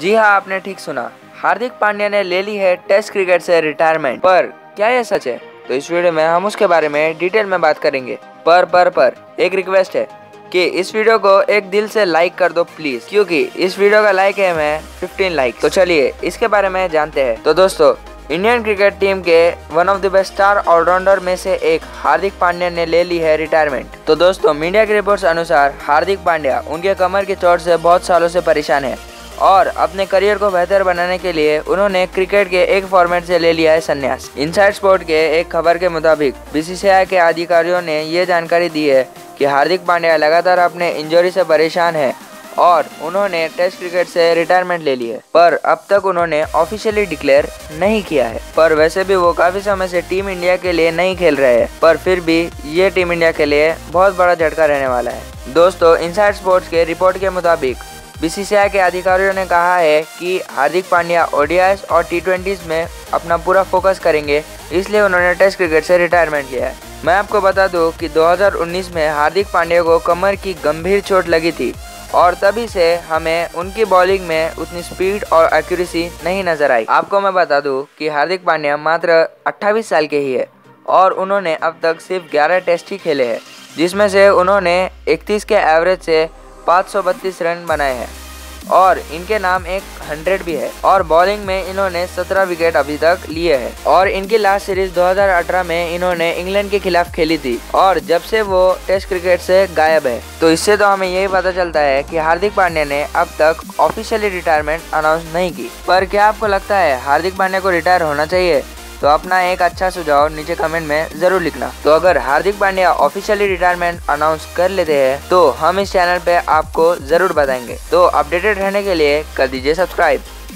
जी हाँ, आपने ठीक सुना, हार्दिक पांड्या ने ले ली है टेस्ट क्रिकेट से रिटायरमेंट। पर क्या यह सच है? तो इस वीडियो में हम उसके बारे में डिटेल में बात करेंगे। पर एक रिक्वेस्ट है कि इस वीडियो को एक दिल से लाइक कर दो प्लीज, क्योंकि इस वीडियो का लाइक है मैं 15 लाइक। तो चलिए इसके बारे में जानते हैं। तो दोस्तों, इंडियन क्रिकेट टीम के one of the best star allrounder में से एक हार्दिक पांड्या ने ले ली है रिटायरमेंट। तो दोस्तों, मीडिया के रिपोर्ट्स अनुसार हार्दिक पांड्या उनके कमर की चोट से बहुत सालों से परेशान है और अपने करियर को बेहतर बनाने के लिए उन्होंने क्रिकेट के एक फॉर्मेट से ले लिया है संन्यास। इंसाइड स्पोर्ट्स के एक खबर के मुताबिक बीसीसीआई के अधिकारियों ने ये जानकारी दी है कि हार्दिक पांड्या लगातार अपने इंजरी से परेशान है और उन्होंने टेस्ट क्रिकेट से रिटायरमेंट ले ली है, पर अब तक उन्होंने ऑफिशियली डिक्लेयर नहीं किया है। पर वैसे भी वो काफी समय से टीम इंडिया के लिए नहीं खेल रहे हैं, पर फिर भी ये टीम इंडिया के लिए बहुत बड़ा झटका रहने वाला है। दोस्तों, इंसाइड स्पोर्ट्स के रिपोर्ट के मुताबिक बीसीसीआई के अधिकारियों ने कहा है कि हार्दिक पांड्या ओडीआईस और टी20s में अपना पूरा फोकस करेंगे, इसलिए उन्होंने टेस्ट क्रिकेट से रिटायरमेंट लिया है। मैं आपको बता दूं कि 2019 में हार्दिक पांड्या को कमर की गंभीर चोट लगी थी और तभी से हमें उनकी बॉलिंग में उतनी स्पीड और एक्यूरेसी नहीं नजर आई। आपको मैं बता दूं कि हार्दिक पांड्या मात्र 28 साल के ही है और उन्होंने अब तक सिर्फ 11 टेस्ट ही खेले हैं, जिसमें से उन्होंने 31 के एवरेज से 532 रन बनाए हैं और इनके नाम एक 100 भी है। और बॉलिंग में इन्होंने 17 विकेट अभी तक लिए हैं और इनकी लास्ट सीरीज 2018 में इन्होंने इंग्लैंड के खिलाफ खेली थी और जब से वो टेस्ट क्रिकेट से गायब है। तो इससे तो हमें यही पता चलता है कि हार्दिक पांड्या ने अब तक ऑफिशियली रिटायरमेंट अनाउंस नहीं की। पर क्या आपको लगता है हार्दिक पांड्या को रिटायर होना चाहिए? तो अपना एक अच्छा सुझाव नीचे कमेंट में जरूर लिखना। तो अगर Hardik Pandya officially retirement announce कर लेते हैं तो हम इस चैनल पे आपको जरूर बताएंगे। तो अपडेटेड रहने के लिए कर दीजिए सब्सक्राइब।